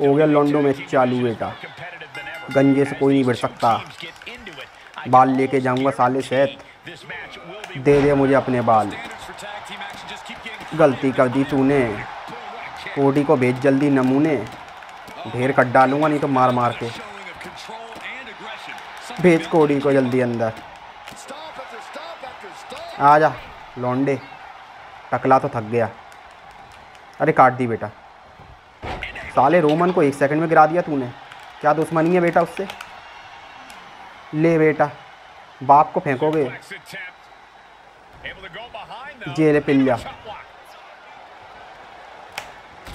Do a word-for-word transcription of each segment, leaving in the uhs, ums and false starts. हो गया लॉन्डो मैच चालू बेटा, गंजे से कोई नहीं बढ़ सकता। बाल लेके जाऊंगा साले शहद, दे दे मुझे अपने बाल। गलती कर दी तूने, कोडी को भेज जल्दी नमूने, ढेर कट डालूंगा नहीं तो मार मार के। भेज कोडी को जल्दी अंदर, आजा लॉन्डे। टकला तो थक गया, अरे काट दी बेटा। साले रोमन को एक सेकंड में गिरा दिया तूने, क्या दुश्मनी है बेटा उससे। ले बेटा, बाप को फेंकोगे जेल पिल्ला।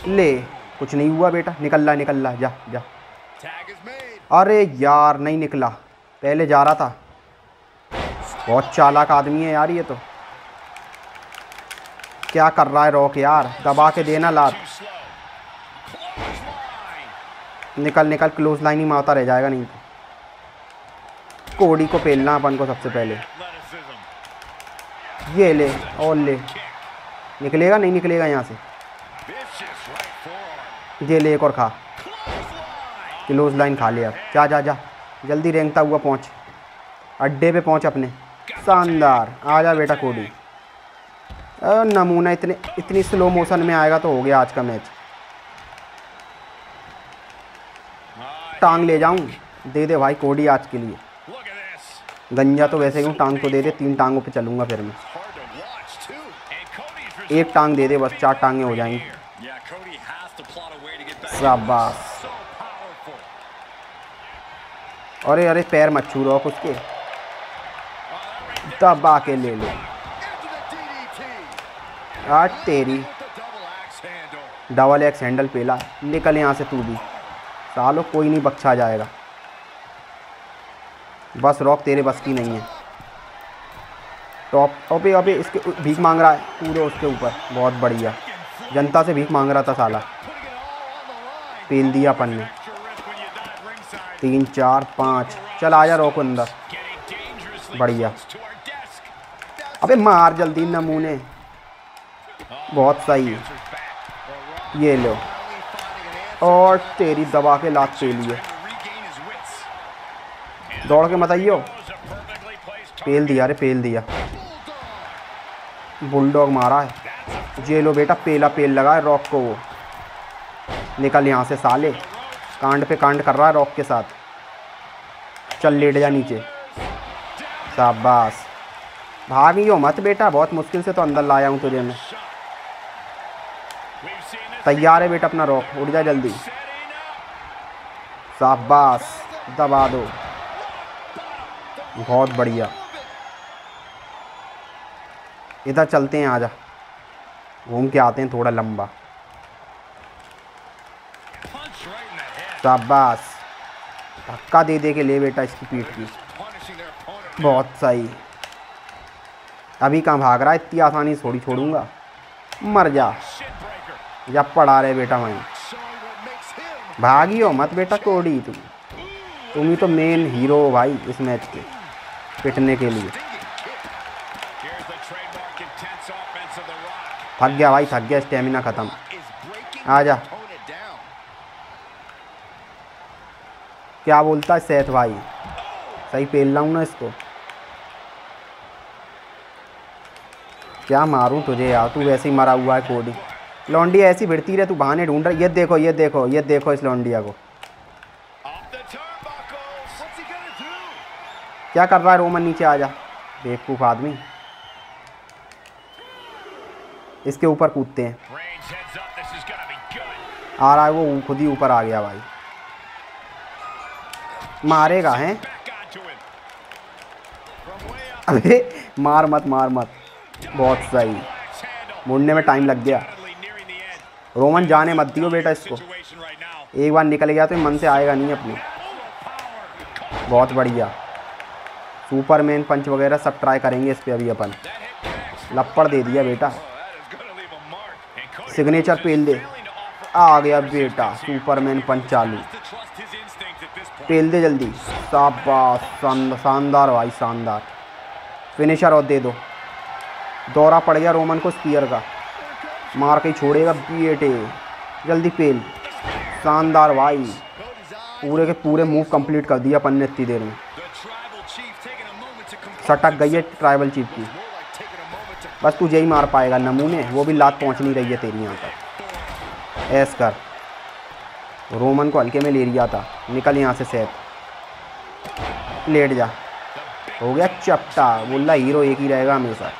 ले, कुछ नहीं हुआ बेटा, निकलला निकलला, जा जा। अरे यार नहीं निकला, पहले जा रहा था। बहुत चालाक आदमी है यार ये तो। क्या कर रहा है रॉक यार, दबा के देना लात। निकल निकल, क्लोज लाइन ही मारता रह जाएगा नहीं तो। कोडी को पेलना अपन को सबसे पहले। ये ले और ले, निकलेगा नहीं निकलेगा यहाँ से। ये ले एक और खा, क्लोज लाइन खा ले अब। जा जा जा जल्दी, रेंगता हुआ पहुँच अड्डे पे, पहुँच अपने। शानदार, आ जा बेटा कोडी। नमूना, इतने इतनी स्लो मोशन में आएगा तो हो गया आज का मैच। टांग ले जाऊं, दे दे भाई कोडी आज के लिए। गंजा तो वैसे क्यों, टांग तो दे दे। तीन टांगों पे चलूंगा फिर मैं, एक टांग दे दे बस, चार टांगे हो जाएंगी। शाबाश। अरे अरे पैर मत छू रॉक उसके, दबा के ले लो। आज तेरी डबल एक्स हैंडल पेला। निकल यहाँ से तू भी, सालो कोई नहीं बख्शा जाएगा। बस रॉक तेरे बस की नहीं है। टॉप अबे अबे इसके भीख मांग रहा है, पूरे उसके ऊपर। बहुत बढ़िया, जनता से भीख मांग रहा था साला, पेल दिया अपन ने। तीन चार पाँच, चल आजा रॉक अंदर। बढ़िया, अबे मार जल्दी नमूने। बहुत सही, ये लो और तेरी दबा के लात पेल। ये दौड़ के मत आइयो, पेल दिया रे पेल दिया। बुलडॉग मारा है, जे लो बेटा पेला, पेल लगा है रॉक को वो। निकल यहाँ से साले, कांड पे कांड कर रहा है रॉक के साथ। चल लेट जा नीचे, शाबाश। भागियो मत बेटा, बहुत मुश्किल से तो अंदर लाया हूँ तुझे मैं। तैयार है बेटा अपना रॉक, उड़ जा जल्दी। शाबाश, दबा दो। बहुत बढ़िया, इधर चलते हैं, आजा घूम के आते हैं थोड़ा लंबा। शाबाश, धक्का दे दे के ले बेटा इसकी पीठ की। बहुत सही, अभी कहाँ भाग रहा है, इतनी आसानी से थोड़ी छोड़ूंगा। मर जा, या पड़ा रहे बेटा वहीं। भागियो मत बेटा कोडी, तुम तुम ही तो मेन हीरो हो भाई इस मैच के, पिटने के लिए। थक गया भाई थक गया, स्टेमिना खत्म। आजा, क्या बोलता है सेठ भाई, सही पेल लाऊं ना इसको। क्या मारूं तुझे यार, तू वैसे ही मरा हुआ है कोडी। लॉन्डिया ऐसी भिड़ती रहे, तू बहाने ढूंढ रहा है। ये देखो ये देखो ये देखो इस लॉन्डिया को, क्या कर रहा है रोमन। नीचे आ जा बेवकूफ आदमी, इसके ऊपर कूदते हैं। आ रहा है वो, खुद ही ऊपर आ गया भाई। मारेगा हैं, अरे मार मत मार मत। बहुत सही, मुड़ने में टाइम लग गया। रोमन जाने मत दियो बेटा इसको, एक बार निकल गया तो मन से आएगा नहीं अपने। बहुत बढ़िया, सुपरमैन पंच वगैरह सब ट्राई करेंगे इस पर अभी अपन। लपड़ दे दिया बेटा, सिग्नेचर पेल दे। आ गया बेटा, सुपरमैन पंच चालू, पेल दे जल्दी। शाबाश, शानदार भाई शानदार, फिनिशर और दे दो। दौरा पड़ गया रोमन को स्पीयर का, मार के छोड़ेगा बेटे, जल्दी पेल। शानदार भाई, पूरे के पूरे मूव कंप्लीट कर दिया अपन ने इतनी देर में। सटक गई है ट्राइबल चीफ की, बस तू यही मार पाएगा नमूने, वो भी लात पहुंच नहीं रही है तेरी यहाँ तक। ऐस कर, रोमन को हल्के में ले लिया था, निकल यहाँ से सेफ, लेट जा, हो गया चपटा, बोला हीरो एक ही रहेगा हमेशा।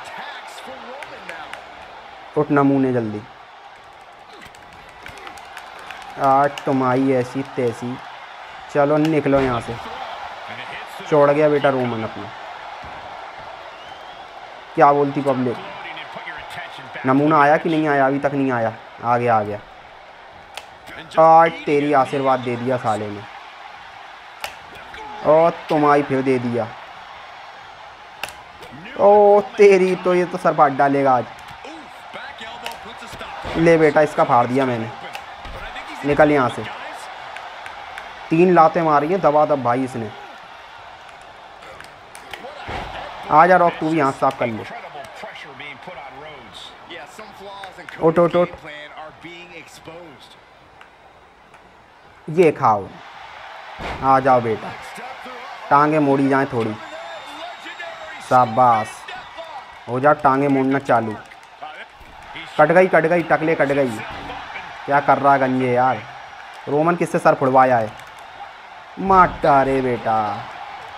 उठ नमूने जल्दी, आठ तुम्हारी ऐसी तैसी, चलो निकलो यहाँ से। छोड़ गया बेटा रोमन अपना, क्या बोलती पब्लिक। नमूना आया कि नहीं आया? अभी तक नहीं आया, आ गया आ गया। आठ तेरी आशीर्वाद दे दिया साले ने, और तुम्हारी फिर दे दिया। ओ तेरी तो, ये तो सर फाड़ डालेगा आज। ले बेटा, इसका फाड़ दिया मैंने, निकल यहाँ से। तीन लातें मारी हैं दबा दब भाई इसने। आ जा रॉक, तू भी हाथ साफ कर लो। उठ उठ उठ, ये खाओ, आ जाओ बेटा, टांगे मोड़ी जाएं थोड़ी, शाबाश, हो जा टांगे मोड़ना चालू। कट गई कट गई, टकले कट गई, क्या कर रहा गंजे यार। रोमन किससे सर फुड़वाया है? माटा रे बेटा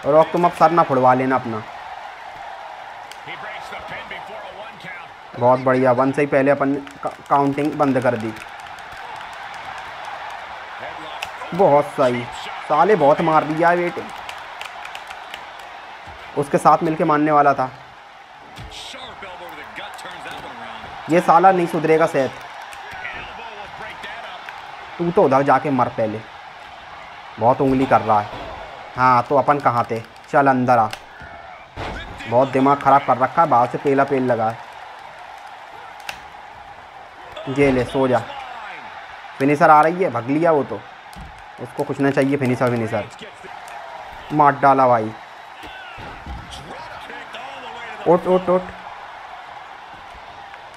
रॉक, तुम अब सर ना फुड़वा लेना अपना। बहुत बढ़िया, वन से ही पहले अपन काउंटिंग बंद कर दी। बहुत सही, साले बहुत मार दिया है बेटे, उसके साथ मिलके मारने वाला था। ये साला नहीं सुधरेगा सेहत, तू तो उधर जाके मर पहले। बहुत उंगली कर रहा है, हाँ तो अपन कहाँ थे, चल अंदर आ। बहुत दिमाग ख़राब कर रखा है, बाहर से पेला पेल लगा है। ये ले सो जा, फिनिशर आ रही है, भग लिया वो तो, उसको कुछ ना चाहिए फिनिशर फिनिशर। मार डाला भाई, उठ उठ उठ,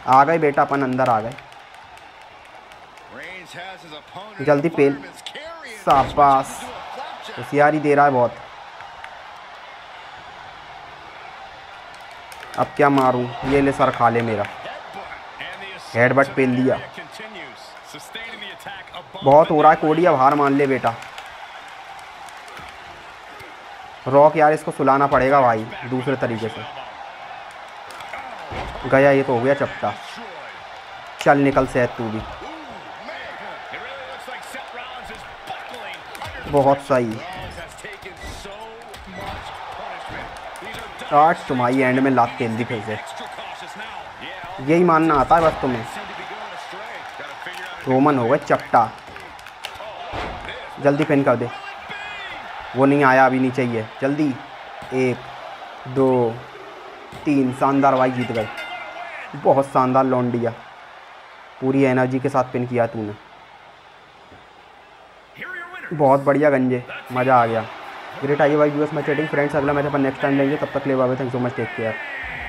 आ गए बेटा अपन अंदर आ गए। जल्दी पेल, शाबाश, होशियारी दे रहा है बहुत। अब क्या मारूं, ये ले सर खा ले मेरा, हेडबट पेल दिया। बहुत हो रहा है कोडी, अब हार मान ले बेटा। रॉक यार इसको सुलाना पड़ेगा भाई दूसरे तरीके से। गया, ये तो हो गया चपटा, चल निकल सेहत तू भी। बहुत सही, आज तुम्हारी एंड में लात तेल दी फिर से, यही मानना आता है बस तुम्हें। रोमन हो गए चपटा, जल्दी पिन कर दे, वो नहीं आया अभी, नहीं चाहिए जल्दी। एक दो तीन, शानदार भाई जीत गए, बहुत शानदार लौंडिया, पूरी एनर्जी के साथ पिन किया तूने, बहुत बढ़िया गंजे, मज़ा आ गया। ग्रेट, आइए भाई व्यूअर्स, मैं चैटिंग फ्रेंड्स, अगला मैच अपन नेक्स्ट टाइम लेंगे, तब तक ले bye, thank so much, take care.